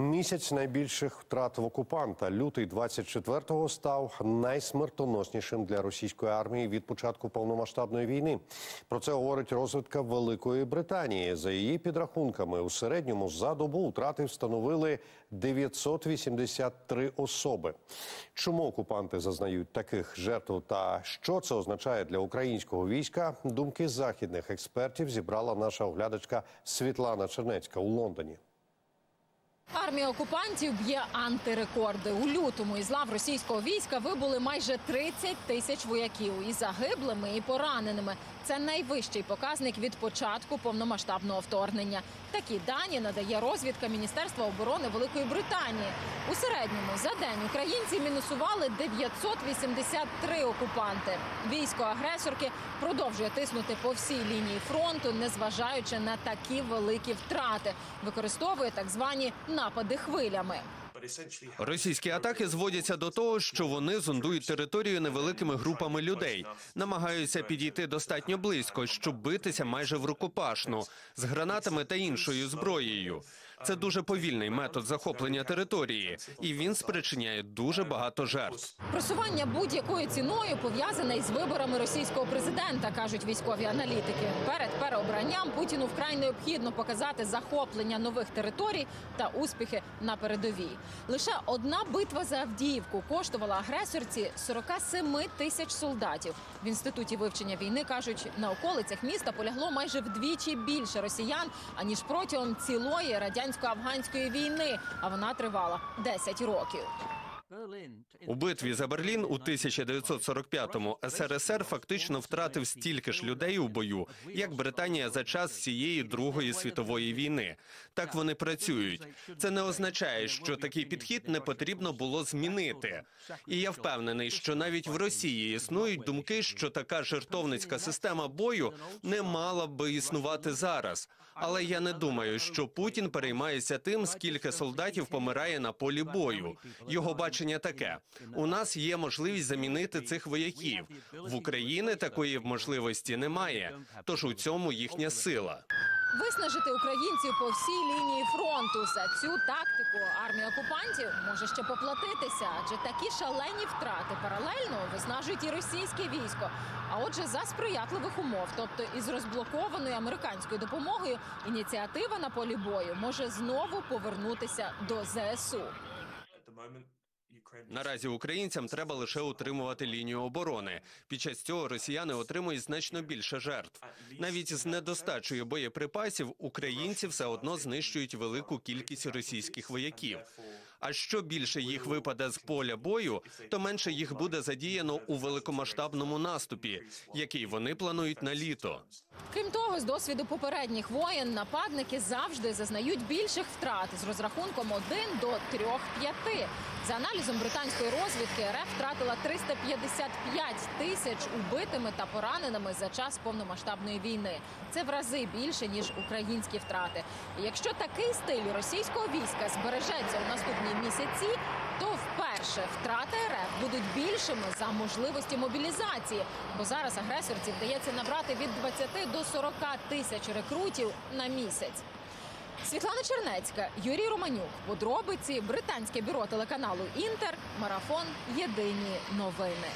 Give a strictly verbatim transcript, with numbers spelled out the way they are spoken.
Місяць найбільших втрат в окупанта. Лютий двадцять четвертого став найсмертоноснішим для російської армії від початку повномасштабної війни. Про це говорить розвідка Великої Британії. За її підрахунками, у середньому за добу втрати встановили дев'ятсот вісімдесят три особи. Чому окупанти зазнають таких жертв та що це означає для українського війська, думки західних експертів зібрала наша оглядачка Світлана Чернецька у Лондоні. Армія окупантів б'є антирекорди. У лютому із лав російського війська вибули майже тридцять тисяч вояків і загиблими, і пораненими. Це найвищий показник від початку повномасштабного вторгнення. Такі дані надає розвідка Міністерства оборони Великої Британії. У середньому за день українці мінусували дев'ятсот вісімдесят три окупанти. Військо агресорки продовжує тиснути по всій лінії фронту, незважаючи на такі великі втрати. Використовує так звані напади хвилями. Російські атаки зводяться до того, що вони зондують територію невеликими групами людей. Намагаються підійти достатньо близько, щоб битися майже в рукопашну, з гранатами та іншою зброєю. Це дуже повільний метод захоплення території, і він спричиняє дуже багато жертв. Просування будь-якою ціною пов'язане із виборами російського президента, кажуть військові аналітики. Перед переобранням Путіну вкрай необхідно показати захоплення нових територій та успіхи на передовій. Лише одна битва за Авдіївку коштувала агресорці сорок сім тисяч солдатів. В Інституті вивчення війни кажуть, на околицях міста полягло майже вдвічі більше росіян, аніж протягом цілої радянсько-афганської війни, а вона тривала десять років. У битві за Берлін у тисяча дев'ятсот сорок п'ятому ес ер ес ер фактично втратив стільки ж людей у бою, як Британія за час всієї Другої світової війни. Так вони працюють. Це не означає, що такий підхід не потрібно було змінити. І я впевнений, що навіть в Росії існують думки, що така жертовницька система бою не мала би існувати зараз. Але я не думаю, що Путін переймається тим, скільки солдатів помирає на полі бою. Його бачення таке. У нас є можливість замінити цих вояків. В Україні такої можливості немає, тож у цьому їхня сила. Виснажити українців по всій лінії фронту. За цю тактику армія окупантів може ще поплатитися, адже такі шалені втрати паралельно виснажують і російське військо. А отже, за сприятливих умов, тобто із розблокованою американською допомогою, ініціатива на полі бою може знову повернутися до зе ес у. Наразі українцям треба лише утримувати лінію оборони. Під час цього росіяни отримують значно більше жертв. Навіть з недостачею боєприпасів українці все одно знищують велику кількість російських вояків. А що більше їх випаде з поля бою, то менше їх буде задіяно у великомасштабному наступі, який вони планують на літо. Крім того, з досвіду попередніх воєн нападники завжди зазнають більших втрат з розрахунком один до трьох-п'яти. За аналізом британської розвідки, ер еф втратила триста п'ятдесят п'ять тисяч убитими та пораненими за час повномасштабної війни. Це в рази більше, ніж українські втрати. І якщо такий стиль російського війська збережеться у наступні місяці, то вперше втрати ер еф будуть більшими за можливості мобілізації, бо зараз агресорці вдається набрати від двадцяти до сорока тисяч рекрутів на місяць. Світлана Чернецька, Юрій Романюк, Подробиці, британське бюро телеканалу «Інтер», марафон «Єдині новини».